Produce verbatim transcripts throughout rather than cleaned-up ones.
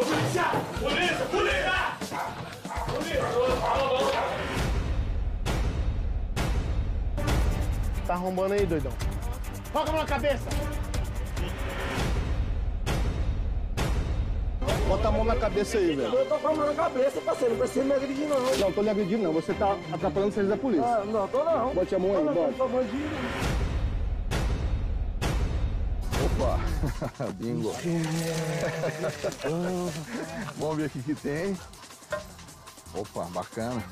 Polícia! Polícia! Polícia! Polícia! Tá arrombando aí, doidão. Foca a mão na cabeça! Bota a mão na cabeça aí, velho. Eu tô com a mão na cabeça, parceiro. Não precisa me agredir, não. Não, tô lhe agredindo, não. Você tá atrapalhando o serviço da polícia. Ah, não, tô não. Bote a mão aí, bota. Bingo. Vamos ver o que que tem. Opa, bacana.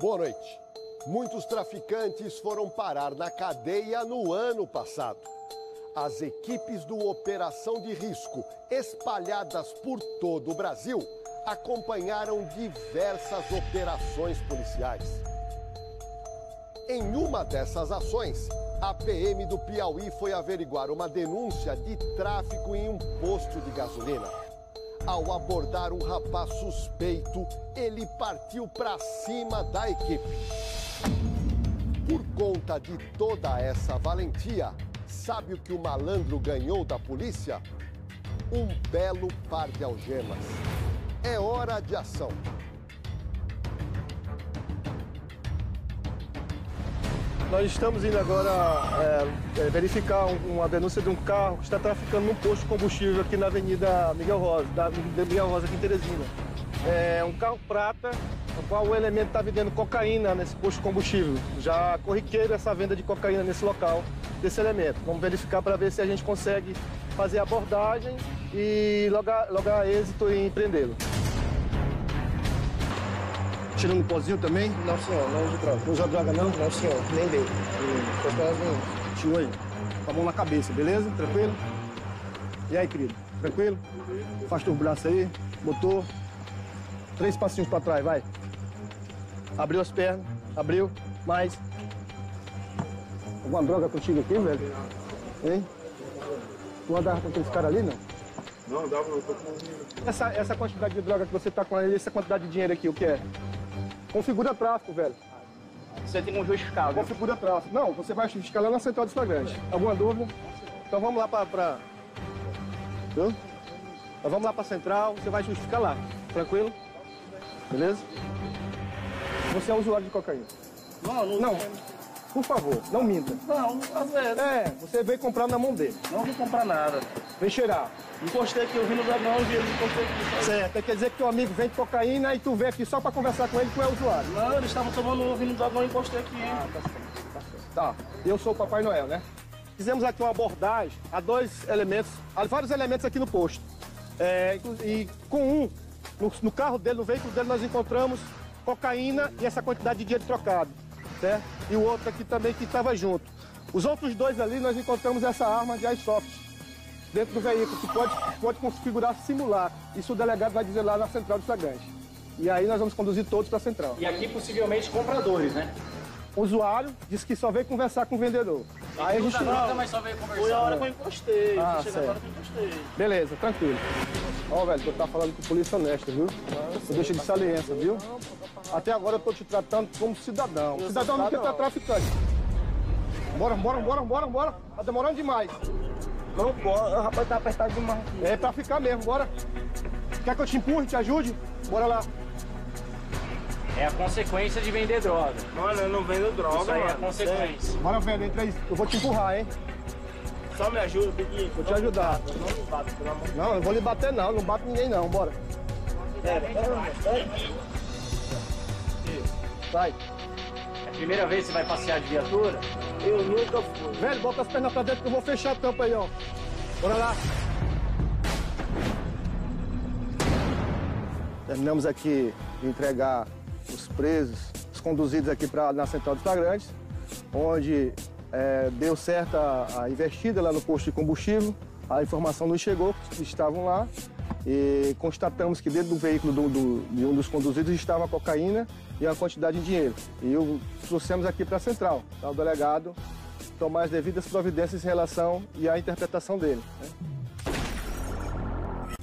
Boa noite. Muitos traficantes foram parar na cadeia no ano passado. As equipes do Operação de Risco, espalhadas por todo o Brasil, acompanharam diversas operações policiais. Em uma dessas ações, a P M do Piauí foi averiguar uma denúncia de tráfico em um posto de gasolina. Ao abordar um rapaz suspeito, ele partiu para cima da equipe. Por conta de toda essa valentia, sabe o que o malandro ganhou da polícia? Um belo par de algemas. É hora de ação. Nós estamos indo agora é, verificar uma denúncia de um carro que está traficando num posto de combustível aqui na Avenida Miguel Rosa, da Miguel Rosa aqui em Teresina. É um carro prata, no qual o elemento está vendendo cocaína nesse posto de combustível. Já corriqueira essa venda de cocaína nesse local. Desse elemento. Vamos verificar para ver se a gente consegue fazer a abordagem e logar, logar êxito e prendê-lo. Tirando um pozinho também? Não, senhor, não uso droga. Não usa droga, não? Não, senhor, nem deu. Foi quase não. Tio aí, com a mão na cabeça, beleza? Tranquilo? E aí, querido? Tranquilo? Afasta os braços aí, botou. Três passinhos para trás, vai. Abriu as pernas, abriu, mais. Alguma droga contigo aqui, velho? Hein? Tu andava com aqueles caras ali, não? Não, andava não, tô com dinheiro. Essa, essa quantidade de droga que você tá com ali, essa quantidade de dinheiro aqui, o que é? Configura tráfico, velho. Você tem um juiz fiscal, viu? Configura tráfico. Não, você vai fiscal lá na central de flagrante. Alguma dúvida? Então vamos lá pra... pra... Então vamos lá pra central, você vai justificar lá. Tranquilo? Beleza? Você é usuário de cocaína? Não, não. Não. Por favor, não minta. Não, não tá vendo. É, você veio comprar na mão dele. Não vou comprar nada. Vem cheirar. Encostei aqui, eu vi no dragão, eu vi, eu encostei aqui. Certo, quer dizer que teu amigo vende cocaína e tu vem aqui só pra conversar com ele, tu é usuário. Não, eles estavam tomando ovo no dragão e encostei aqui. Ah, tá certo, tá certo. Tá, eu sou o Papai Noel, né? Fizemos aqui uma abordagem a dois elementos, a vários elementos aqui no posto. É, e com um, no, no carro dele, no veículo dele, nós encontramos cocaína e essa quantidade de dinheiro trocado. Certo? E o outro aqui também que estava junto. Os outros dois ali, nós encontramos essa arma de airsoft dentro do veículo, que pode, pode configurar simulacro. Isso o delegado vai dizer lá na central de flagrante. E aí nós vamos conduzir todos para a central. E aqui, possivelmente, compradores, né? O usuário disse que só veio conversar com o vendedor. E aí a gente não... Mas só veio conversar. Foi a hora que eu encostei. Ah, certo. Agora que eu encostei. Beleza, tranquilo. Ó, velho, eu tava falando com polícia honesta, viu? Você deixa de saliência, viu? Até agora eu tô te tratando como cidadão. Cidadão, cidadão não quer estar traficante. Bora, bora, bora, bora, bora. Tá demorando demais. Não, bora. O rapaz tá apertado demais. É pra ficar mesmo, bora. Quer que eu te empurre, te ajude? Bora lá. É a consequência de vender droga. Mano, eu não vendo droga, isso aí, mano. É a consequência. É. Bora, velho, entra aí. Eu vou te empurrar, hein? Só me ajuda, Piquinho. Vou te ajudar. Eu não me bato, pelo amor de Deus. Não, eu vou lhe bater, não. Não bato ninguém, não. Bora. É, é. Sai. É a primeira vez que você vai passear de viatura? Eu nunca fui. Velho, bota as pernas pra dentro que eu vou fechar a tampa aí, ó. Bora lá. Terminamos aqui de entregar os presos, os conduzidos aqui pra, na central de flagrantes, onde é, deu certa a, a investida lá no posto de combustível. A informação nos chegou que estavam lá e constatamos que dentro do veículo do, do, de um dos conduzidos estava a cocaína e uma quantidade de dinheiro. E o trouxemos aqui para a central, para o delegado tomar as devidas providências em relação e à interpretação dele. Né?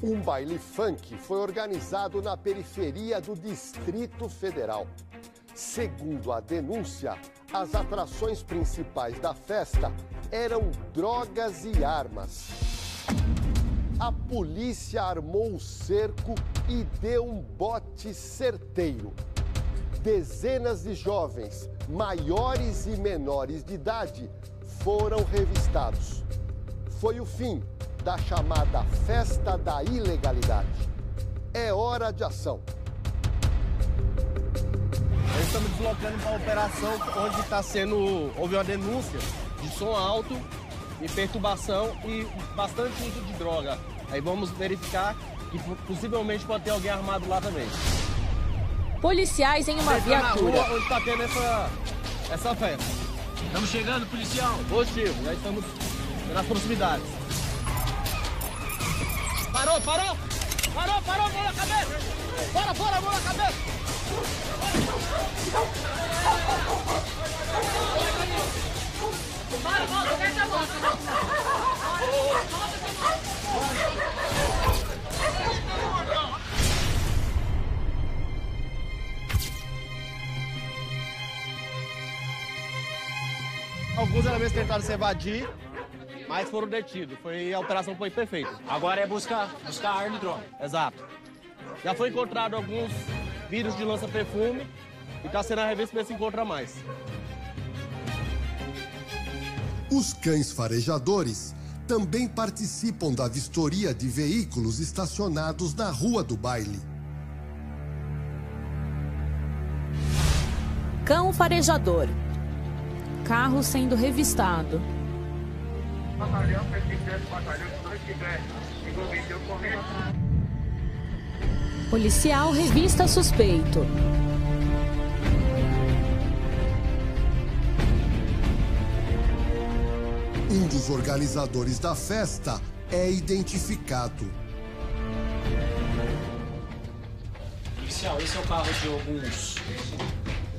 Um baile funk foi organizado na periferia do Distrito Federal. Segundo a denúncia, as atrações principais da festa eram drogas e armas. A polícia armou o cerco e deu um bote certeiro. Dezenas de jovens, maiores e menores de idade, foram revistados. Foi o fim da chamada Festa da Ilegalidade. É hora de ação. Nós estamos deslocando para a operação onde está sendo... houve uma denúncia de som alto e perturbação e bastante uso de droga. Aí vamos verificar que possivelmente pode ter alguém armado lá também. Policiais em uma viatura. Na rua onde está tendo essa, essa festa. Estamos chegando, policial. Positivo, já estamos nas proximidades. Parou, parou! Parou, parou, mão na cabeça! Bora, bora, mão na cabeça! Bora, volta, quer que eu volta? Alguns elementos tentaram se evadir, mas foram detidos. Foi, a operação foi perfeita. Agora é buscar, buscar arma e droga. Exato. Já foi encontrado alguns vírus de lança-perfume e está sendo a revista para ver se encontra mais. Os cães farejadores também participam da vistoria de veículos estacionados na rua do baile. Cão farejador. Carro sendo revistado. Batalhão, batalhão, policial revista suspeito. Um dos organizadores da festa é identificado. Policial, esse é o carro de alguns...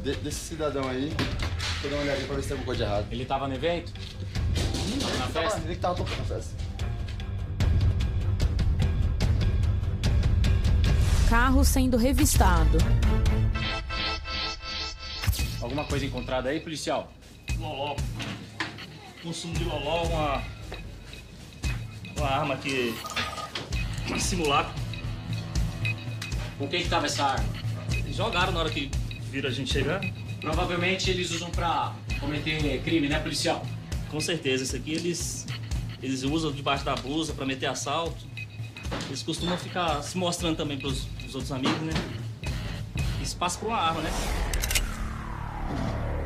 De, desse cidadão aí. Vou dar uma olhadinha pra ver se tem alguma coisa de errado. Ele tava no evento? Na festa? Ele tava tocando na festa. Carro sendo revistado. Alguma coisa encontrada aí, policial? Loló. Consumo de loló, uma... uma arma que... um simulacro. Com quem que tava essa arma? Eles jogaram na hora que viram a gente chegar. Provavelmente eles usam pra cometer crime, né, policial? Com certeza, isso aqui eles, eles usam debaixo da blusa para meter assalto. Eles costumam ficar se mostrando também para os outros amigos, né? Isso passa por uma arma, né?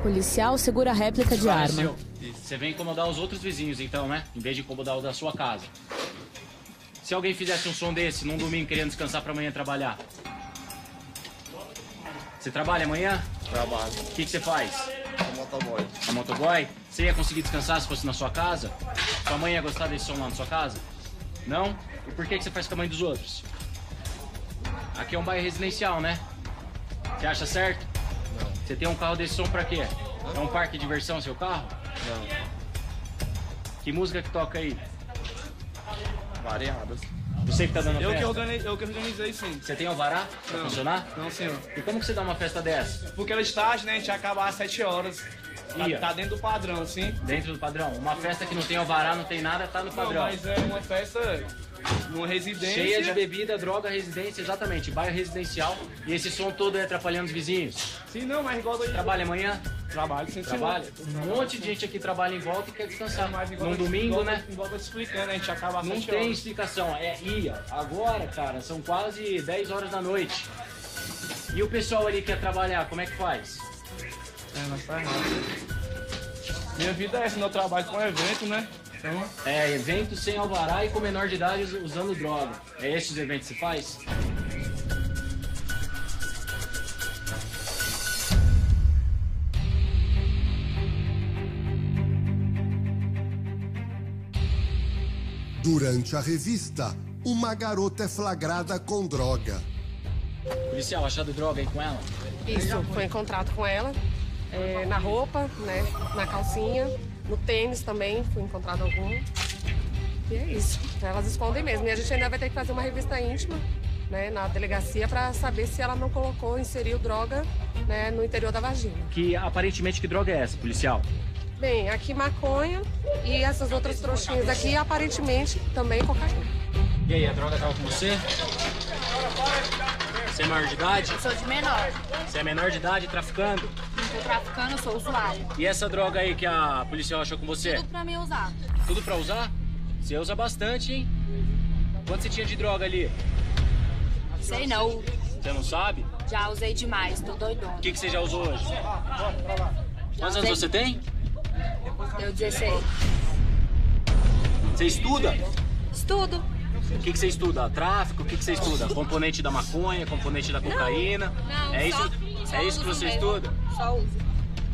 Policial segura a réplica de arma. Você vem incomodar os outros vizinhos, então, né? Em vez de incomodar o da sua casa. Se alguém fizesse um som desse num domingo querendo descansar para amanhã trabalhar. Você trabalha amanhã? Trabalho. O que, que você faz? A motoboy. A motoboy? Você ia conseguir descansar se fosse na sua casa? Sua mãe ia gostar desse som lá na sua casa? Não? E por que que você faz com a mãe dos outros? Aqui é um bairro residencial, né? Você acha certo? Não. Você tem um carro desse som pra quê? É um parque de diversão seu carro? Não. Que música que toca aí? Variadas. Você que tá dando a festa? Eu que organizei, eu que organizei, sim. Você tem alvará pra não funcionar? Não, senhor. E como que você dá uma festa dessa? Porque ela está, né? A gente acaba às sete horas. Ia. Tá dentro do padrão, sim. Dentro do padrão? Uma festa que não tem alvará, não tem nada, tá no padrão. Não, mas é uma festa numa residência. Cheia de bebida, droga, residência, exatamente. Bairro residencial. E esse som todo é atrapalhando os vizinhos? Sim, não, mas igual... Trabalha amanhã? Trabalho, sim, trabalho. Um monte de gente aqui trabalha em volta e quer descansar. Mas igual num domingo, igual, né? Igual eu tô explicando, a gente acaba... Não tem horas. Explicação, é ia. Agora, cara, são quase dez horas da noite. E o pessoal ali que quer trabalhar, como é que faz? É, não faz nada. Minha vida é essa, meu trabalho com evento, né? Então... É, evento sem alvará e com menor de idade usando droga. É esses eventos que se faz? Durante a revista, uma garota é flagrada com droga. Policial, achado droga aí com ela? Isso, foi em contrato com ela. É, na roupa, né, na calcinha, no tênis também, foi encontrado algum. E é isso. Elas escondem mesmo. E a gente ainda vai ter que fazer uma revista íntima, né, na delegacia para saber se ela não colocou, inseriu droga, né, no interior da vagina. Que aparentemente que droga é essa, policial? Bem, aqui maconha e essas outras trouxinhas aqui aparentemente também cocaína. E aí, a droga tava com você? Você é maior de idade? Eu sou de menor. Você é menor de idade traficando? Não tô traficando, eu sou usuário. E essa droga aí que a policial achou com você? Tudo pra mim usar. Tudo pra usar? Você usa bastante, hein? Quanto você tinha de droga ali? Sei não. Você não sabe? Já usei demais, tô doidona. O que, que você já usou hoje? Quantos anos você tem? Eu dezesseis. Você estuda? Estudo. O que, que você estuda? Tráfico? O que, que você estuda? Componente da maconha, componente da cocaína? Não, não é isso, só, é isso que você mesmo. Estuda? Só usa.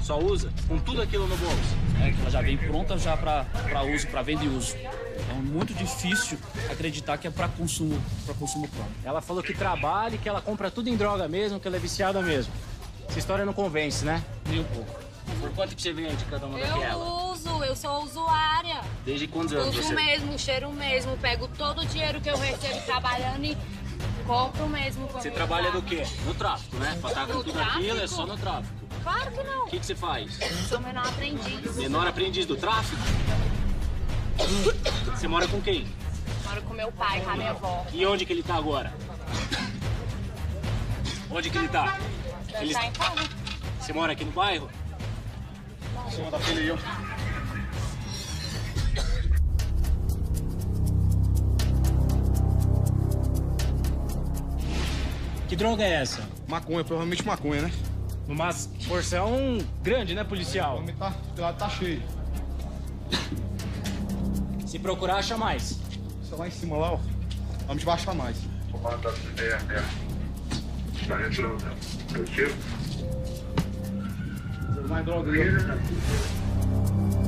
Só usa? Com tudo aquilo no bolso? É, ela já vem pronta já para uso, para venda e uso. É muito difícil acreditar que é para consumo, para consumo próprio. Ela falou que trabalha e que ela compra tudo em droga mesmo, que ela é viciada mesmo. Essa história não convence, né? Nem um pouco. Por quanto que você vende cada uma daquela? Eu sou usuária. Desde quantos anos você? Uso mesmo, cheiro mesmo, pego todo o dinheiro que eu recebo trabalhando e compro mesmo. Você trabalha do quê? No tráfico, né? Pra estar com tudo aquilo é só no tráfico. Claro que não. O que que você faz? Eu sou menor aprendiz. Menor aprendiz do tráfico? Você mora com quem? Moro com meu pai, com a minha avó. E onde que ele tá agora? Onde que ele tá? Ele tá em casa. Você mora aqui no bairro? Você manda filha e eu. Que droga é essa? Maconha, provavelmente maconha, né? Uma porção grande, né, policial? O tá, lado tá cheio. Se procurar, acha mais. Só lá em cima, lá, ó. Vamos baixar mais. Mais droga.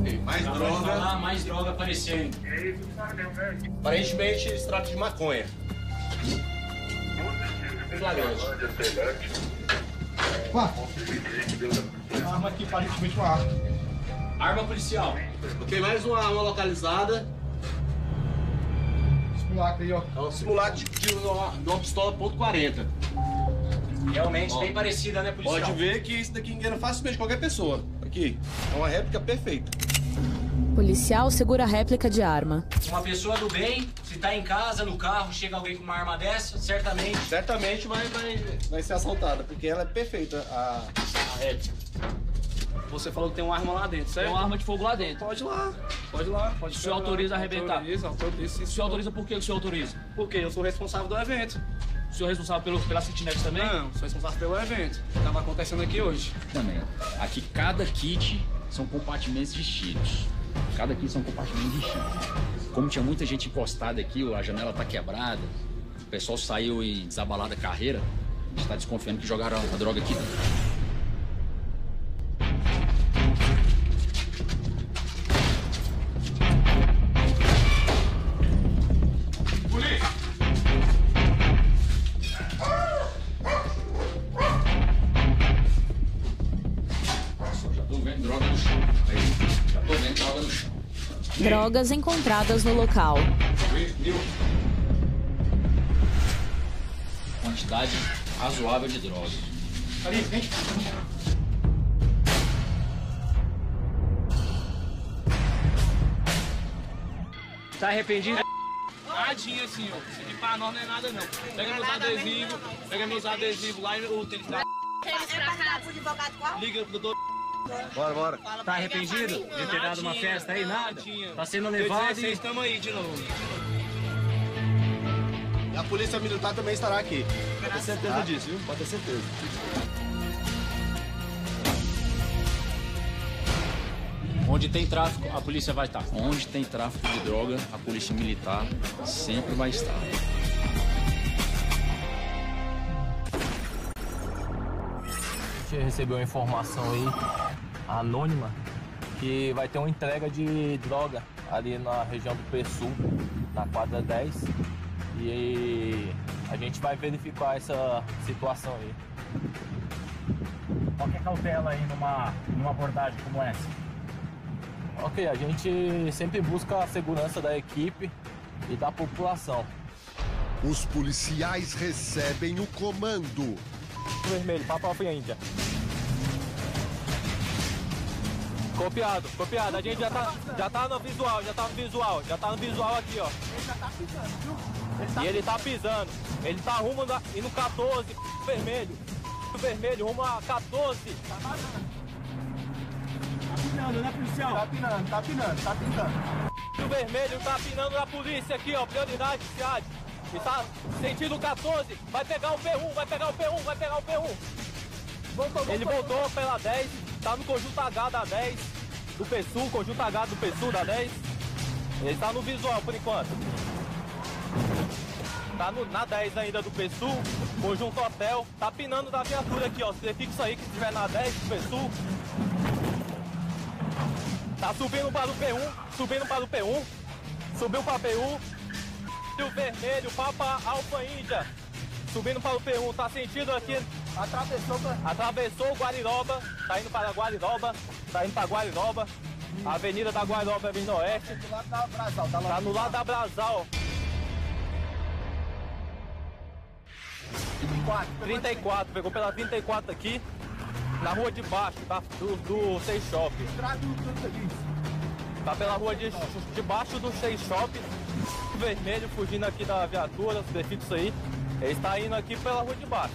Ei, mais Já droga. Falar, mais droga aparecendo. Aparentemente, se trata de maconha. Uá. Uma arma aqui, aparentemente uma arma. Arma policial. Ok, mais uma arma localizada. Simulacro aí, ó. É um simulacro de tiro de uma pistola ponto quarenta. Realmente, ó, bem parecida, né, policial? Pode ver que isso daqui engana facilmente qualquer pessoa. Aqui, é uma réplica perfeita. Policial segura a réplica de arma. Uma pessoa do bem, se tá em casa, no carro, chega alguém com uma arma dessa, certamente... Certamente vai, vai, vai ser assaltada, porque ela é perfeita, a, a réplica. Você falou que tem uma arma lá dentro, certo? Tem uma arma de fogo lá dentro. Pode ir lá, pode ir lá. Pode o senhor autoriza a arrebentar? Autoriza, autoriza. O senhor autoriza por que o senhor autoriza? Porque eu sou responsável do evento. O senhor é responsável pelo, pela Citinete também? Não, sou responsável pelo evento. Estava acontecendo aqui hoje. Também. Aqui, cada kit são compartimentos distintos. Cada kit são compartimentos distintos. Como tinha muita gente encostada aqui, a janela tá quebrada, o pessoal saiu em desabalada carreira, a gente tá desconfiando que jogaram a droga aqui dentro. Drogas encontradas no local. Quantidade razoável de drogas. Ali, vem. Tá arrependido? Tadinha, senhor. Isso aqui pra nós não é nada, não. Pega meus adesivos, pega meus adesivos lá e o tênis da... Liga pro doutor... Bora, bora. Tá arrependido de ter dado uma festa aí, nada? Tá sendo levado e... Estamos aí de novo. E a polícia militar também estará aqui. Pode ter certeza disso, viu? Pode ter certeza. Onde tem tráfico, a polícia vai estar. Onde tem tráfico de droga, a polícia militar sempre vai estar. Recebeu uma informação aí, anônima, que vai ter uma entrega de droga ali na região do P E Sul, na quadra dez, e a gente vai verificar essa situação aí. Qual que é a cautela aí numa, numa abordagem como essa? Ok, a gente sempre busca a segurança da equipe, e da população. Os policiais recebem o comando. Vermelho, para a própria Índia. Copiado, copiado. A gente já tá, já tá no visual, já tá no visual, já tá no visual aqui, ó. Ele já tá pisando, viu? E ele tá pisando. Ele tá rumo na, indo quatorze, vermelho. Vermelho, rumo a quatorze. Tá passando. Tá pinando, né, policial? Tá pinando, tá pinando, tá pinando. O vermelho tá pinando na polícia aqui, ó. Prioridade, cidade. E tá sentindo quatorze. Vai pegar o P um, vai pegar o P um, vai pegar o P um. Voltou, ele voltou, voltou pela dez. Tá no conjunto H da dez. Do P Sul, conjunto H do P Sul da dez. Ele tá no visual por enquanto. Tá no, na dez ainda do P Sul, conjunto Hotel. Tá pinando da viatura aqui, ó. Você fixa aí que estiver na dez do P Sul. Tá subindo para o P um, subindo para o P um. Subiu para o P um. E o vermelho, Papa Alfa Índia. Subindo para o P um, tá sentindo aqui. Atravessou, atravessou Guariroba, tá indo para Guariroba, tá indo para Guariroba, a avenida da Guariroba, Avenida Oeste. Tá no lado da Brasal. trinta e quatro, pegou pela trinta e quatro aqui, na rua de baixo, tá? Do, do Seis Shop. Tá pela rua de, de baixo do Seis Shop, vermelho, fugindo aqui da viatura, prefixo aí. Ele está indo aqui pela rua de baixo.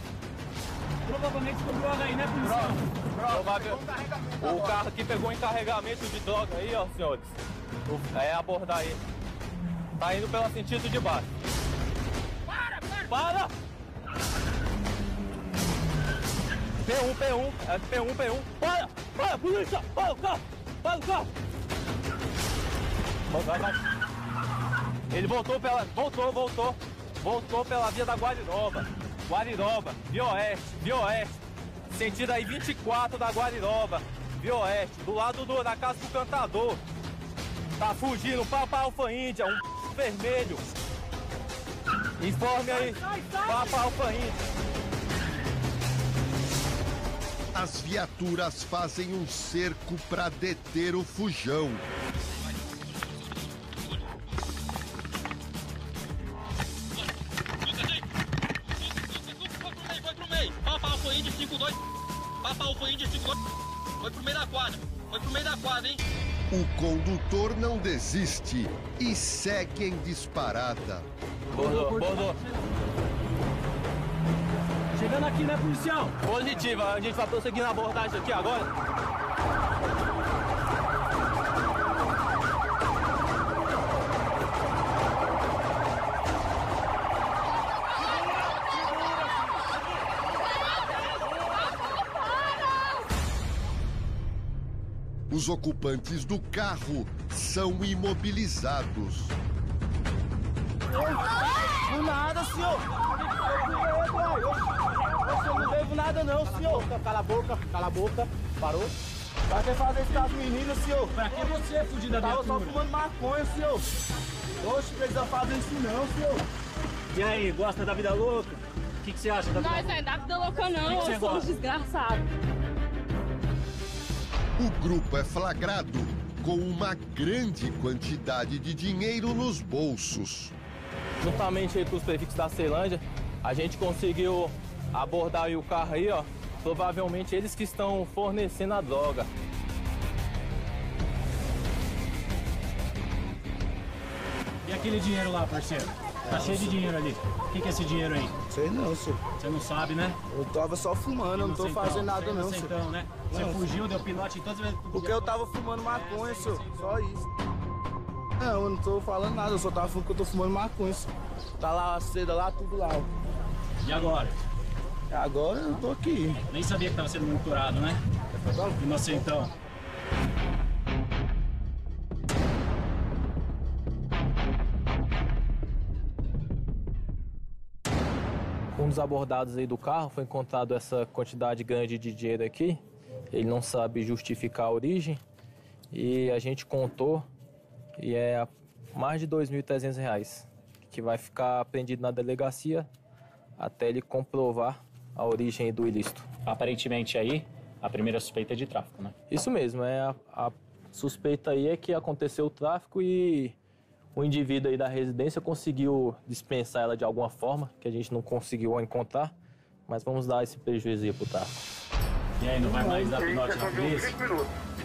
Provavelmente com droga aí, né, policial? Droga, droga. Provavelmente. O carro aqui pegou encarregamento de droga aí, ó, senhores. É abordar ele. Tá indo pelo sentido de baixo. Para, para! Para! P um, P um, é P um, P um. Para! Para, polícia! Para o carro! Para o carro! Vai, vai. Ele voltou pela... Voltou, voltou. Voltou pela via da Guariroba. Guariroba, Via Oeste, Via Oeste, sentido aí vinte e quatro da Guariroba, Via Oeste, do lado do, da casa do cantador. Tá fugindo, Papa Alfa Índia, um vermelho. Informe aí, sai, sai, sai. Papa Alfa Índia. As viaturas fazem um cerco para deter o fujão. Foi pro meio da quadra, foi pro meio da quadra, hein? O condutor não desiste e segue em disparada. Bordou, bordou. Chegando aqui, né, policial? Positiva, a gente vai prosseguir na abordagem aqui agora. Os ocupantes do carro são imobilizados. Não nada, senhor. Eu não devo nada, não, senhor. Cala a boca, cala a boca. Parou? Vai ter que fazer esse caso, menino, senhor. Pra que você é fudido da viatura? Tava só fumando maconha, senhor. Oxe, precisa fazer isso não, senhor. E aí, gosta da vida louca? O que, que você acha da vida louca? Nós não é da vida louca, não. Que que eu sou um desgraçado. O grupo é flagrado com uma grande quantidade de dinheiro nos bolsos. Juntamente aí com os prefixos da Ceilândia, a gente conseguiu abordar aí o carro aí, ó. Provavelmente eles que estão fornecendo a droga. E aquele dinheiro lá, parceiro? Tá cheio de dinheiro ali. O que, que é esse dinheiro aí? Sei não, senhor. Você não sabe, né? Eu tava só fumando, eu não tô fazendo nada não, senhor. Então, né? Você fugiu, deu pinote em todas as vezes. Porque eu tava fumando maconha, senhor. Só isso. Não, eu não tô falando nada, eu só tava falando que eu tô fumando maconha, senhor. Tá lá a seda lá, tudo lá. E agora? Agora eu tô aqui. Nem sabia que tava sendo monitorado, né? Inocentão. Um dos abordados aí do carro foi encontrado essa quantidade grande de dinheiro aqui. Ele não sabe justificar a origem e a gente contou e é mais de dois mil e trezentos reais que vai ficar apreendido na delegacia até ele comprovar a origem do ilícito. Aparentemente aí a primeira suspeita é de tráfico, né? Isso mesmo, é a, a suspeita aí é que aconteceu o tráfico e o indivíduo aí da residência conseguiu dispensar ela de alguma forma, que a gente não conseguiu encontrar, mas vamos dar esse prejuízo aí pro Taco. E aí, não vai mais dar pinote na polícia?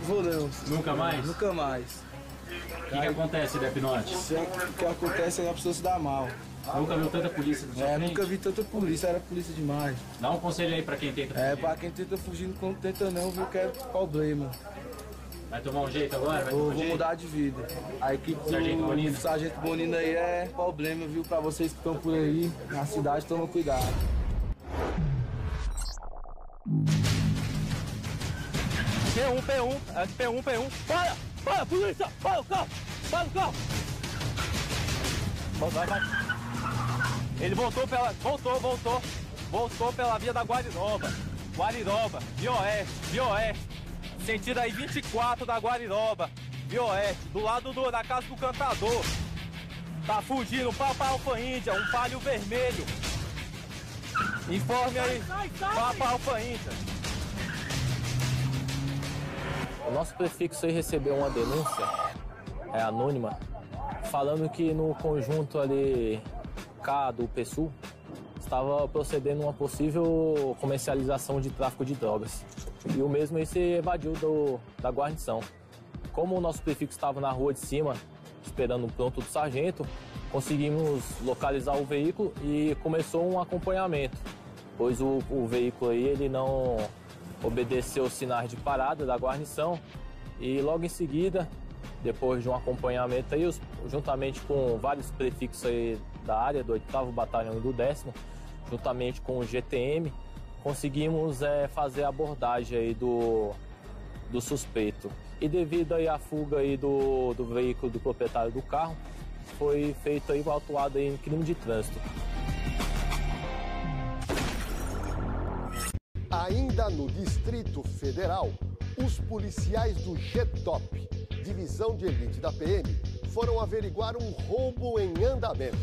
Vou não. Nunca mais? Nunca mais. O que, que acontece, né, pinote? O que acontece é a pessoa se dá mal. Nunca viu tanta polícia no seu É, frente? Nunca vi tanta polícia, era polícia demais. Dá um conselho aí pra quem tenta fugir. É, pra quem tenta fugir, não tenta não, viu, que é problema. Vai tomar um jeito agora? Vai tomar um jeito? Vou mudar de vida. A equipe do Sargento Bonino. Sargento Bonino aí é problema, viu, pra vocês que estão por aí, na cidade, tomam cuidado. P um, P um, P um, P um. Para, para, polícia, para o carro, para o carro. Vai, vai. Ele voltou pela... Voltou, voltou. Voltou pela via da Guariroba. Guariroba. Via oeste. Via oeste. Sentido aí vinte e quatro da Guariroba. Via oeste. Do lado do, da casa do cantador. Tá fugindo. Um Papa Alfa Índia. Um palio vermelho. Informe aí. Papa Alfa Índia. O nosso prefixo aí recebeu uma denúncia. É anônima. Falando que no conjunto ali... do P S U, estava procedendo uma possível comercialização de tráfico de drogas. E o mesmo aí se evadiu do, da guarnição. Como o nosso prefixo estava na rua de cima, esperando o pronto do sargento, conseguimos localizar o veículo e começou um acompanhamento, pois o, o veículo aí ele não obedeceu os sinais de parada da guarnição e logo em seguida, depois de um acompanhamento aí, juntamente com vários prefixos aí da área, do oitavo Batalhão e do décimo, juntamente com o G T M, conseguimos é, fazer a abordagem aí do, do suspeito. E devido aí à fuga aí do, do veículo do proprietário do carro, foi feito aí, autuado aí em crime de trânsito. Ainda no Distrito Federal, os policiais do G T O P, Divisão de Elite da P M, foram averiguar um roubo em andamento.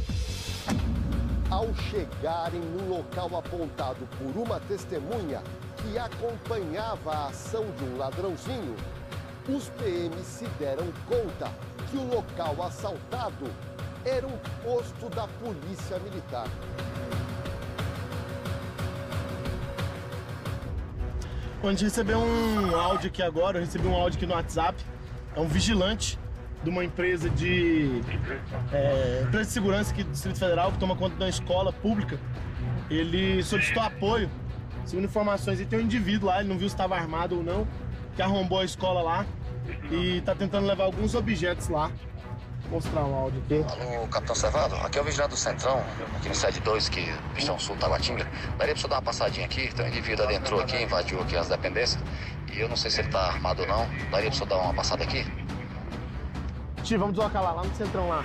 Ao chegarem no local apontado por uma testemunha que acompanhava a ação de um ladrãozinho, os P Ms se deram conta que o local assaltado era um posto da Polícia Militar. A gente recebeu um áudio aqui agora, eu recebi um áudio aqui no WhatsApp, é um vigilante de uma empresa de, é, empresa de segurança aqui do Distrito Federal, que toma conta de uma escola pública. Ele solicitou apoio, segundo informações, e tem um indivíduo lá, ele não viu se estava armado ou não, que arrombou a escola lá e está tentando levar alguns objetos lá. Vou mostrar um áudio aqui. Alô, Capitão Servado, aqui é o vigilante do Centrão, aqui no sete dois, que Pistão Sul, Taguatinga. Daria para você dar uma passadinha aqui, tem um indivíduo adentrou aqui, invadiu aqui as dependências, e eu não sei se ele está armado ou não, daria para você dar uma passada aqui? Vamos deslocar lá, lá no Centrão, lá.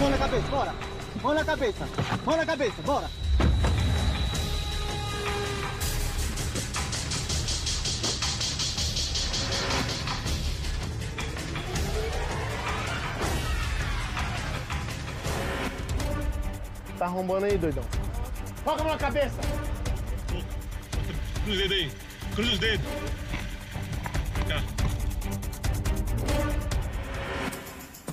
Mão na cabeça, bora! Mão na cabeça! Mão na cabeça, bora! Tá arrombando aí, doidão. Coloca a mão na cabeça! Cruza o dedo aí. Cruza os dedos.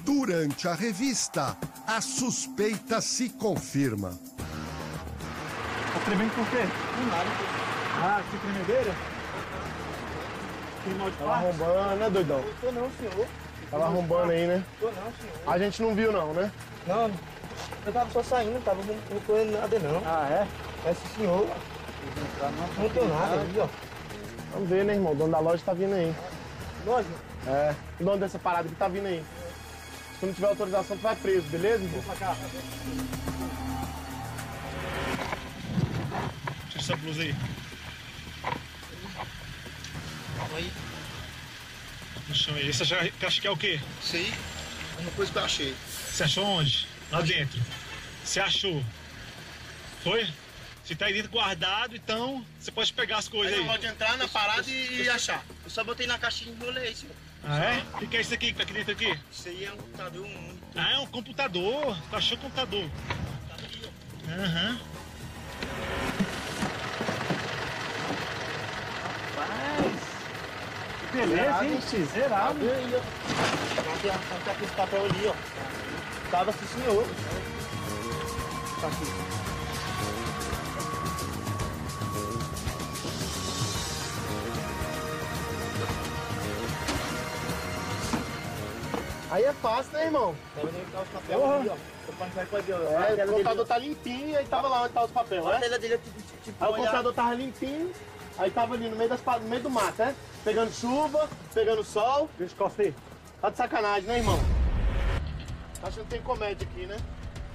Durante a revista, a suspeita se confirma. Tá tremendo por quê? Não nada. Ah, que tremedeira? Tava arrombando, né, doidão? Eu tô não, senhor. Tava arrombando aí, né? Tô não, senhor. A gente não viu não, né? Não, eu tava só saindo, não tava recolhendo nada não. Ah, é? É, senhor. Não tô nada, viu, ó. Vamos ver, né, irmão? O dono da loja tá vindo aí. Loja? É. O dono dessa parada que tá vindo aí. Se não tiver autorização, tu vai preso, beleza, irmão? Vou pra cá. Deixa essa blusa aí. Oi. No chão aí. Você acha que é o quê? Isso aí é uma coisa que eu achei. Você achou onde? Lá dentro. Você achou? Foi? Se tá aí dentro guardado, então você pode pegar as coisas aí. Aí pode entrar na parada eu, eu, eu, e achar. Eu só botei na caixinha e enrolei, senhor. Ah, é? O que, que é isso aqui que tá aqui dentro aqui? Isso aí é um computador, um monitor. Ah, é um computador. Tu achou o computador? Tá aí, ó. Aham. Rapaz. beleza, hein, zerado. Cadê aí, ó? Tem aquele papel ali, ó. Tava sim, senhor. Tá aqui. Aí é fácil, né, irmão? Deve limpar os papéis ali, ó. É, o computador tá limpinho, aí tava lá onde tava os papéis, né? Aí o computador tava limpinho, aí tava ali no meio, das, no meio do mato, né? Pegando chuva, pegando sol. Deixa eu coffee. Tá de sacanagem, né, irmão? Acho que não tem comédia aqui, né?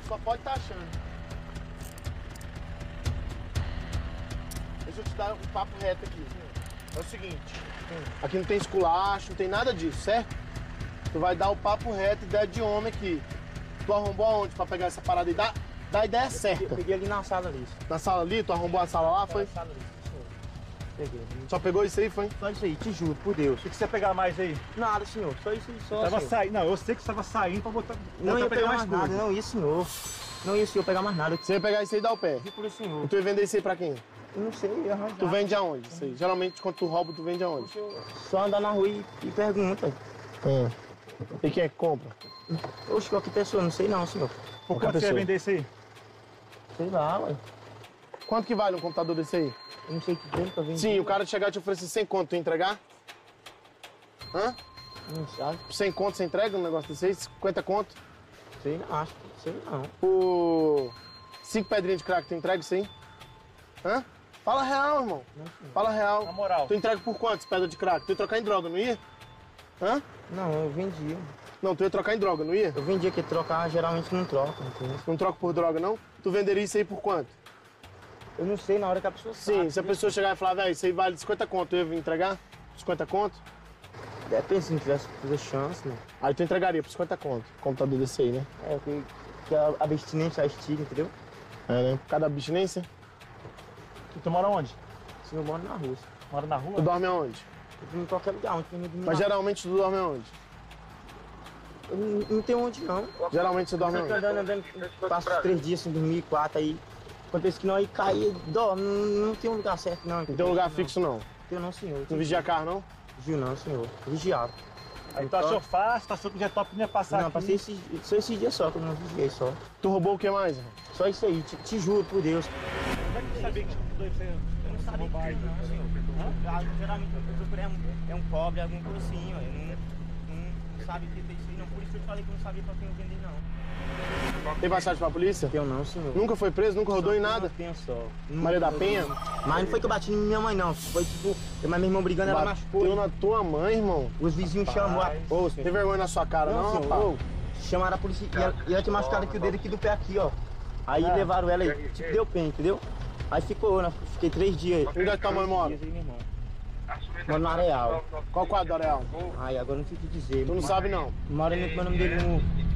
Só pode tá achando. Deixa eu te dar um papo reto aqui. É o seguinte, aqui não tem esculacho, não tem nada disso, certo? Tu vai dar o papo reto, ideia de homem aqui. Tu arrombou aonde pra pegar essa parada e dar a ideia certa? Eu peguei ali na sala ali. Na sala ali? Tu arrombou a sala lá, foi? Na sala ali. Peguei. Só pegou isso aí, foi? Só isso aí, te juro, por Deus. O que você pegar mais aí? Nada, senhor. Só isso aí, só. Tava saindo. Não, eu sei que você tava saindo pra botar. Não ia pegar mais nada. Não ia, senhor. Não ia, senhor, pegar mais nada. Você ia pegar isso aí e dar o pé? E por isso, senhor. E tu ia vender isso aí pra quem? Eu não sei, eu arranjar. Tu vende aonde? Isso aí. Geralmente, quando tu rouba, tu vende aonde? Só andar na rua e, e pergunta. Hum. E quem é que compra? Oxe, qualquer pessoa, não sei não, senhor. Por quanto você ia vender isso aí? Sei lá, ué. Quanto que vale um computador desse aí? Eu não sei que tempo tá vendo. Sim, o cara chegar e te oferecer cem conto, tu entregar? Hã? Não sabe. cem conto você entrega um negócio desse aí? cinquenta conto? Sei não, acho que sei não. Por cinco pedrinhas de crack, tu entrega isso aí? Hã? Fala real, irmão. Não, fala real. Na moral. Tu entrega por quantas pedras de crack? Tu ia trocar em droga, não ia? Hã? Não, eu vendia. Não, tu ia trocar em droga, não ia? Eu vendia, que trocar geralmente não troca. Não, não troca por droga, não? Tu venderia isso aí por quanto? Eu não sei na hora que a pessoa sabe. Sim, se a pessoa chegar e falar, velho, isso aí vale cinquenta conto, eu ia vir entregar? cinquenta conto? Depende, se não tivesse chance, né? Aí tu entregaria por cinquenta conto, computador desse aí, né? É, porque a abstinência, a estiga, entendeu? É, né? Por causa da abstinência? E tu mora onde? Sim, eu moro na rua. Mora na rua? Tu dorme aonde? Eu dormo em qualquer lugar, onde tem ninguém. Mas geralmente tu dorme aonde? Eu não, não tenho onde, não. Geralmente você dorme aonde? Eu tô andando, andando, passo três dias sem dormir, quatro aí. Acontece que não, aí cair, dó, não, não tem um lugar certo, não. Não tem um lugar fixo, não? Tem não, senhor. Não vigia carro, não? Vigio não, senhor. Vigiado. Aí tu achou fácil, achou que já top não ia passar aqui? Não, passei esse, só esse dia só, que eu não vigiei só. Tu roubou o que mais, irmão? Só isso aí, te, te juro, por Deus. Como é que tu sabia que dois você não sabia que era, não, senhor? Hã? Geralmente eu procurei um, é um pobre, algum cursinho, eu não, não sabe o que é isso aí, não. Por isso eu falei que eu não sabia pra quem eu vender, não. Tem passagem pra polícia? Eu não, senhor. Nunca foi preso? Nunca rodou em nada? Penha só. Maria da Penha? Mas não foi que eu bati na minha mãe, não. Foi tipo, mas meu irmão brigando, ela machucou. Bateu na tua mãe, irmão? Os vizinhos chamam. Ô, você tem vergonha na sua cara, não, rapaz? Chamaram a polícia e ela tinha machucado aqui o dedo aqui do pé aqui, ó. Aí levaram ela e tipo, deu pena, entendeu? Aí ficou, né? Fiquei três dias. Onde é que tua mãe mora? Mora no Areal. Qual quadro do Areal? Ai, agora não sei o que dizer. Tu não sabe, não? Mora no nome dele no...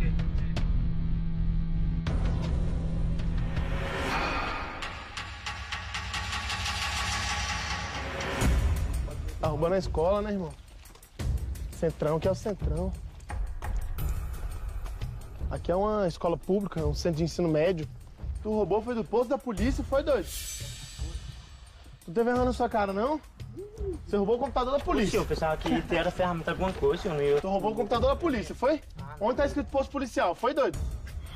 Tá roubando a escola, né, irmão? Centrão, que é o Centrão. Aqui é uma escola pública, um centro de ensino médio. Tu roubou, foi do posto da polícia, foi doido. Tu teve errando na sua cara, não? Você roubou o computador da polícia. Eu pensava que era ferramenta alguma coisa, eu não ia... Tu roubou o computador da polícia, foi? Onde tá escrito posto policial, foi doido?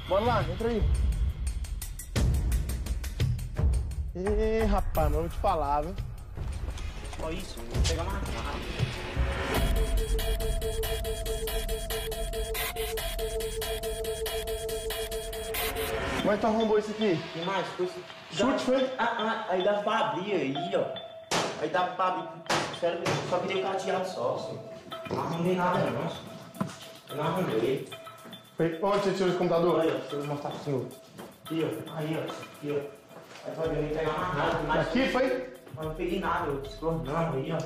Bora lá, entra aí. Ê, rapaz, não vou te falar, viu? Só isso, vou pegar mais rápido. Como é que tu arrombou isso aqui? Que mais? Chute, dava... foi? Ah, ah, aí dava pra abrir aí, ó. Aí dava pra abrir. Sério, só queria cadeado só, senhor. Não arrumei nada, não, senhor. Eu não arrumei. Onde você tirou esse computador? Aí, ó, deixa eu mostrar pro senhor. Aqui, ó. Aí, ó. Aqui, ó. Aí, pode ver, não pegar mais nada. Mais aqui, foi? Mas não peguei nada, eu descornando aí, ó.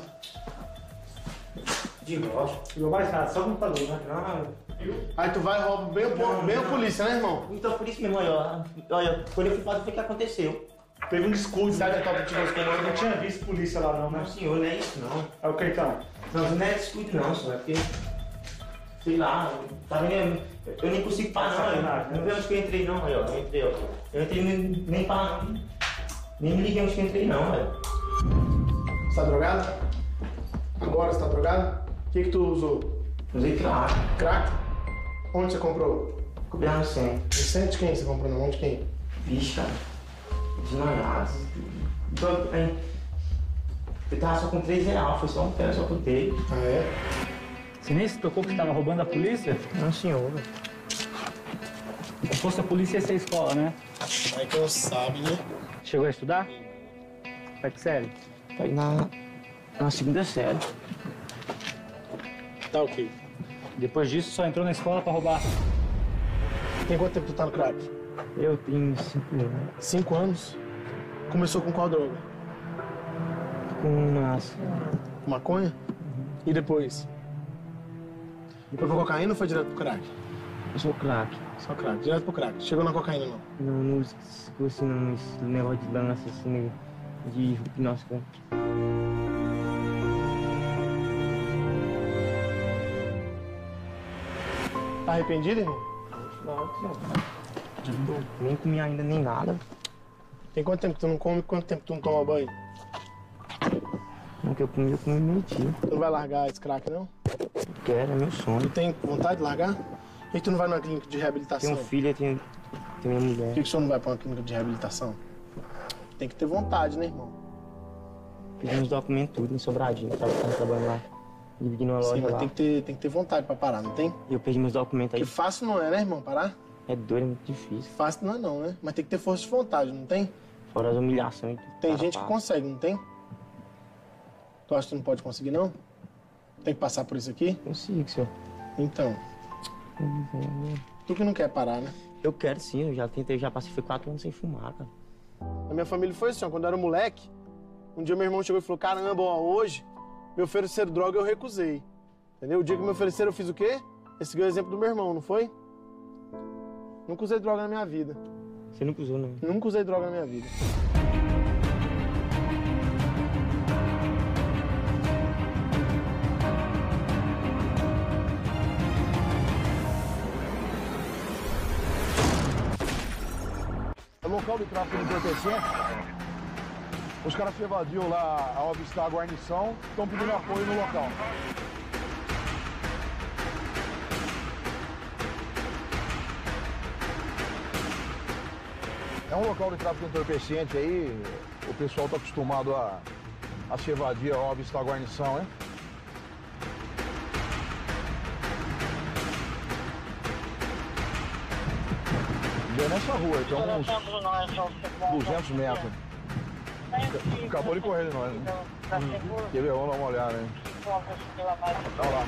De rocha. Pegou mais nada, só computador, né? Não, viu? Aí tu vai e rouba bem, não, o, bem a polícia, né, irmão? Então por isso mesmo, olha, olha, quando eu fui fazer, o que aconteceu? Teve um escudo, sabe, que eu tive os comandos. Eu não tinha visto polícia lá, não, né? Não, senhor, não é isso, não. É o que então? Não, não é escudo, não, senhor, é porque... Sei lá, tá vendo? Eu nem consigo parar, não, nada, não, né? Não vi onde que eu entrei, não, olha, eu entrei, ó. Eu entrei nem, nem para, nem me liguei onde que eu entrei, não, velho. Você tá drogado? Agora você tá drogado? O que que tu usou? Usei crack. Crack? Onde você comprou? Comprei no centro. No centro de quem você comprou? Não, onde de quem? Vixe, cara. Desnalhado. Eu tava só com três reais, foi só um pé, eu só contei. Ah, é? Você nem se tocou que tava roubando a polícia? Não, senhor. Se fosse a polícia, ia ser a escola, né? Vai que eu sabe, né? Chegou a estudar? Tá que série? Tá na... na segunda série. Tá ok. Depois disso, só entrou na escola pra roubar. Tem quanto tempo tu tá no crack? Eu tenho cinco anos. Cinco anos? Começou com qual droga? Com massa. Maconha? Uhum. E depois? Depois foi cocaína ou foi direto pro crack? Eu sou crack. Só crack, direto pro crack. Chegou na cocaína, não? Não, não esqueci não, esse negócio de lança, assim, de hipnose. Tá arrependido, irmão? Não, senhor. Não, nem comi ainda, nem nada. Tem quanto tempo que tu não come e quanto tempo que tu não toma banho? Não, que eu comi, eu comi meio dia. Tu não vai largar esse crack, não? Eu quero, é meu sonho. Tu tem vontade de largar? Por que tu não vai numa clínica de reabilitação? Tenho um filho, eu tenho, tenho minha mulher. Por que, que o senhor não vai pra uma clínica de reabilitação? Tem que ter vontade, né, irmão? Pedindo os documentos tudo em Sobradinho, tava trabalhando lá. Dividi numa loja. Sim, mas lá. Tem, que ter, tem que ter vontade pra parar, não tem? Eu perdi meus documentos aí. Que fácil não é, né, irmão? Parar? É doido, é muito difícil. Fácil não é não, né? Mas tem que ter força de vontade, não tem? Fora as humilhações. Tem gente para. Que consegue, não tem? Tu acha que tu não pode conseguir, não? Tem que passar por isso aqui? Consigo, senhor. Então. Tu que não quer parar, né? Eu quero sim, eu já tentei, já passei quatro anos sem fumar, cara. A minha família foi assim, ó, quando eu era moleque, um dia meu irmão chegou e falou, caramba, ó, hoje me ofereceram droga e eu recusei. Entendeu? O dia que me ofereceram eu fiz o quê? Esse é o exemplo do meu irmão, não foi? Nunca usei droga na minha vida. Você nunca usou, não? Nunca usei droga na minha vida. O local de tráfico de entorpecentes, os caras se evadiam lá ao avistar a guarnição, estão pedindo apoio no local. É um local de tráfico de entorpecente aí, o pessoal está acostumado a, a se evadir ao avistar a guarnição, hein? É nessa rua, então uns duzentos metros. Acabou de correr de nós, né? Quer ver? Vamos dar uma olhada, né? Olha lá.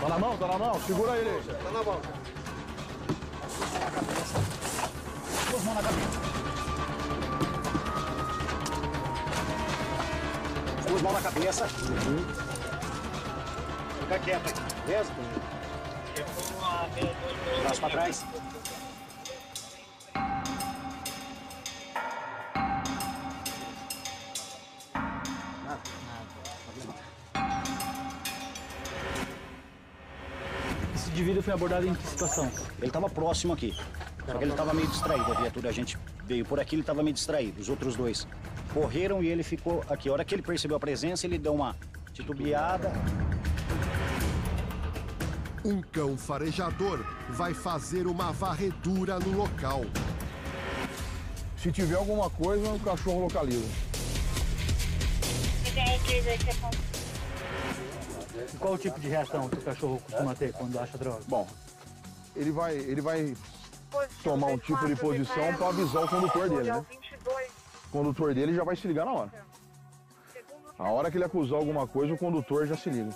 Tá na mão, tá na mão. Segura ele aí. Tá na mão. Duas mãos na cabeça. Duas mãos na cabeça. Uhum. Fica quieto aqui, beleza? Braço pra trás. Nada, nada. Esse indivíduo foi abordado em que situação? Ele estava próximo aqui. Só que ele estava meio distraído, a viatura. A gente veio por aqui, ele estava meio distraído. Os outros dois correram e ele ficou aqui. A hora que ele percebeu a presença, ele deu uma titubeada. Um cão farejador vai fazer uma varredura no local. Se tiver alguma coisa, o cachorro localiza. E qual o tipo de reação que o cachorro costuma ter quando acha droga? Bom, ele vai, ele vai tomar um tipo de posição para avisar o condutor dele, né? O condutor dele já vai se ligar na hora. A hora que ele acusar alguma coisa, o condutor já se liga.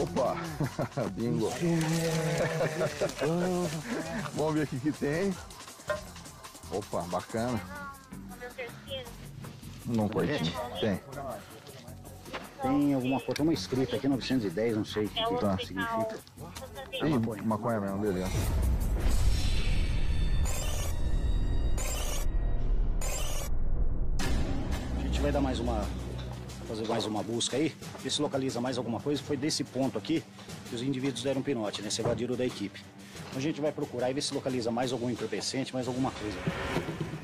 Opa! Bingo! Vamos ver o que que tem. Opa, bacana. Não curti? Tem. Tem alguma coisa, tem uma escrita aqui, novecentos e dez, não sei o que, que tá. Significa. Tem maconha mesmo, beleza. vai dar mais uma, fazer mais uma busca aí, ver se localiza mais alguma coisa. Foi desse ponto aqui que os indivíduos deram pinote, né? Se evadiram da equipe. Então a gente vai procurar e ver se localiza mais algum entorpecente, mais alguma coisa.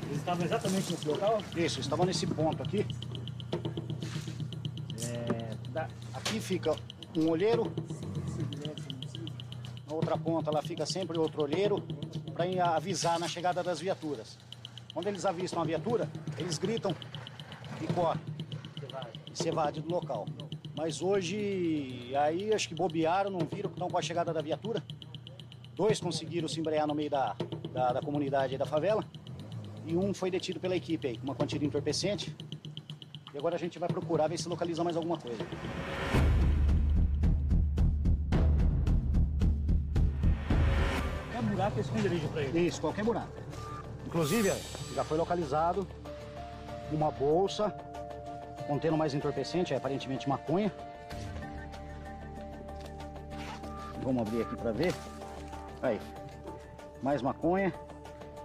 Eles estavam exatamente nesse local? Isso, eles estavam nesse ponto aqui. É, tá. Aqui fica um olheiro. Na outra ponta lá fica sempre outro olheiro para avisar na chegada das viaturas. Quando eles avistam a viatura, eles gritam e correm. E se evade do local. Mas hoje, aí acho que bobearam, não viram que estão com a chegada da viatura. Dois conseguiram se embrear no meio da, da, da comunidade aí da favela. E um foi detido pela equipe aí, com uma quantia de entorpecente. E agora a gente vai procurar ver se localiza mais alguma coisa. Qualquer buraco é esconderijo pra ele? Isso, qualquer buraco. Inclusive, já foi localizado uma bolsa contendo mais entorpecente, é aparentemente maconha. Vamos abrir aqui pra ver. Aí, mais maconha,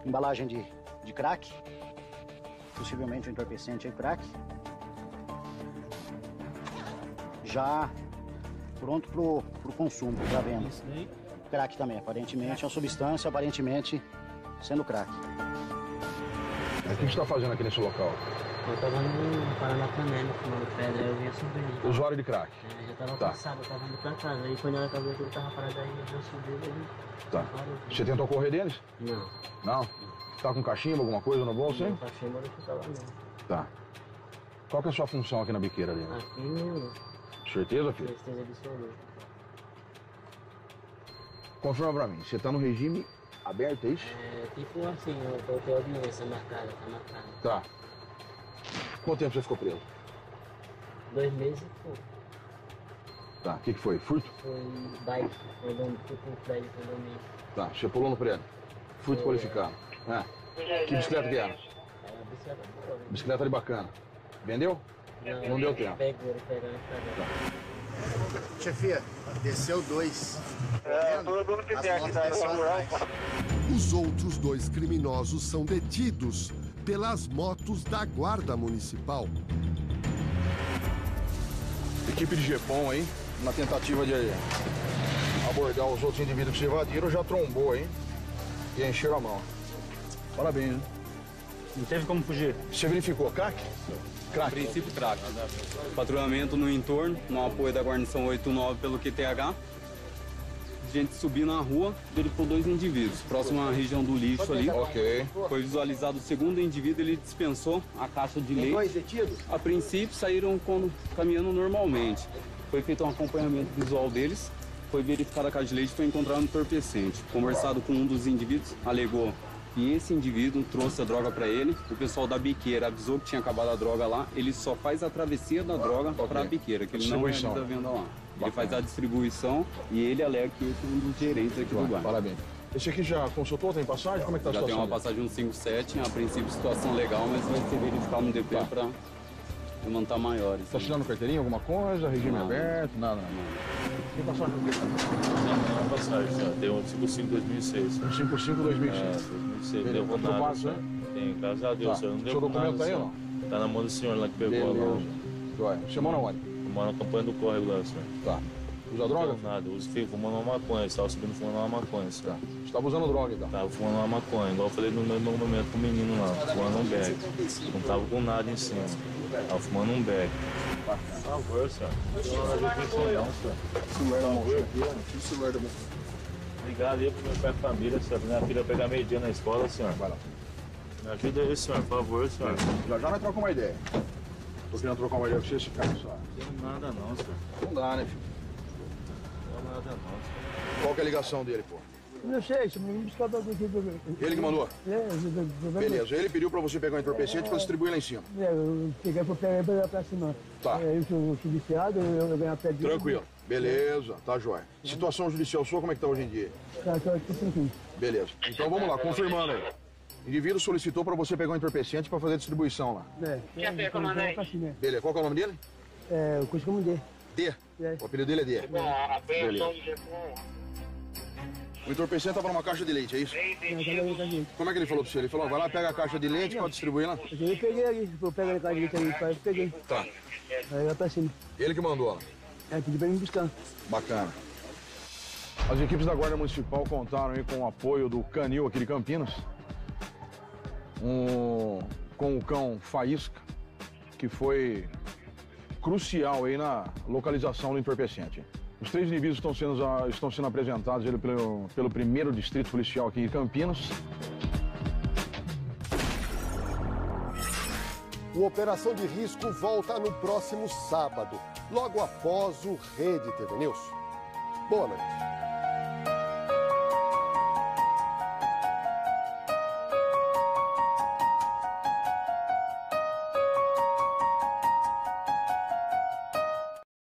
embalagem de, de crack, possivelmente um entorpecente aí, crack. Já pronto pro, pro consumo, pra venda. Crack também, aparentemente, é uma substância, aparentemente, sendo crack. O que você tá fazendo aqui nesse local? Eu tava no Paranapanema, fumando pedra, eu vinha subindo. Usuário de crack? É, já tava cansado, eu tava indo pra casa. Aí quando ela acabou, eu tava parado aí, eu vinha subindo ali. Tá. Você tentou correr deles? Não. Não? Tá com cachimbo, alguma coisa no bolso, hein? Não, cachimbo eu não tava não. Tá. Qual que é a sua função aqui na biqueira ali? Aqui não. Certeza, filho? Certeza absoluta. Confirma pra mim, você tá no regime aberto, é isso? É, tipo assim, eu coloquei a audiência marcada, tá marcada. Tá. Quanto tempo você ficou preso? Dois meses e pouco. Tá, o que, que foi? Furto? Foi bike, foi um tipo prédio, foi um mês. Tá, você pulou no prédio. Furto qualificado. É. Que bicicleta que era? Era bicicleta boa. Bicicleta de bacana. Vendeu? Não, não deu tempo. Pegou, pegou, pegou. Tá. Chefia, desceu dois. É, todo mundo que tem aqui da área. Os outros dois criminosos são detidos pelas motos da Guarda Municipal. Equipe de GEPOM aí, na tentativa de abordar os outros indivíduos que se evadiram, já trombou aí e encheram a mão. Parabéns, né? Não teve como fugir. Você verificou crack? Crack. Princípio crack. Patrulhamento no entorno, no apoio da guarnição oito nove pelo Q T H. Gente subiu na rua, verificou dois indivíduos, próximo à região do lixo ali. Okay. Foi visualizado o segundo indivíduo, ele dispensou a caixa de leite. Dois detidos? A princípio saíram quando, caminhando normalmente. Foi feito um acompanhamento visual deles, foi verificada a caixa de leite e foi encontrado um entorpecente. Conversado com um dos indivíduos, alegou que esse indivíduo trouxe a droga para ele. O pessoal da biqueira avisou que tinha acabado a droga lá. Ele só faz a travessia da droga okay. para a biqueira, que ele não realiza a venda lá. Ele faz a distribuição e ele alega que esse é um dos gerentes aqui do bar. Parabéns. Esse aqui já consultou, tem passagem? Como é que tá a situação? Já tem uma passagem cento e cinquenta e sete, a princípio situação legal, mas vai ser verificado no D P para levantar maiores. Tá tirando carteirinha, alguma coisa? Regime aberto? Nada, não. Tem passagem? Tem uma passagem já, deu cento e cinquenta e cinco dois mil e seis. cento e cinquenta e cinco dois mil e seis. É, dois mil e seis, deu rodado. Tem, graças a Deus, eu não deu nada. O seu documento aí, ó? Tá na mão do senhor lá que pegou a mão. Chamou na hora. Fumando a campanha do córrego lá, senhor. Tá. Usa droga? Não, nada. Eu fui fumando uma maconha. Eu estava subindo fumando uma maconha, senhor. Tá. Você estava usando droga, então? Estava fumando uma maconha. Igual eu falei no meu momento com o menino lá, fumando um beck. Não estava com nada em cima. Estava fumando um beck. Por favor, senhor. Eu tinha o celular da moça. O celular da moça. Ligar ali pro meu pai e família, senhor. Minha filha pegar meio dia na escola, senhor. Vai lá. Me ajuda aí, senhor. Por favor, senhor. Já já nós trocamos uma ideia. Tô querendo trocar uma ideia com vocês, cara, só. Não nada não, senhor. Não dá, né, filho? Não nada não, senhor. Qual que é a ligação dele, pô? Não sei, esse menino buscador aqui do... Ele que mandou? É, do... Beleza, ele pediu pra você pegar um entorpecente é... pra distribuir lá em cima. É, eu peguei pra pegar pra, pra cima. Tá. É, eu sou judiciado, eu, eu ganho a pedra. Tranquilo. Beleza, tá jóia. É. Situação judicial sua, como é que tá hoje em dia? Tá, tá, tá tranquilo. Beleza. Então vamos lá, confirmando aí. O indivíduo solicitou para você pegar um entorpecente para fazer a distribuição lá. É. Quer ver, comandante? Beleza. Qual que é o nome dele? É, eu conheço como D. D? É. O apelido dele é D. É. Beleza. O entorpecente estava numa caixa de leite, é isso? Como é que ele falou para o senhor? Ele falou, ó, vai lá, pega a caixa de leite, pode distribuir lá? Eu peguei ali, eu pego a caixa de leite ali, eu peguei. Tá. Aí lá pra cima. Ele que mandou, ó? É, pediu pra ele me buscar. Bacana. As equipes da Guarda Municipal contaram aí com o apoio do Canil aqui de Campinas, um, com o cão Faísca, que foi crucial aí na localização do entorpecente. Os três indivíduos estão sendo, estão sendo apresentados pelo, pelo primeiro distrito policial aqui em Campinas. O Operação de Risco volta no próximo sábado, logo após o Rede T V News. Boa noite.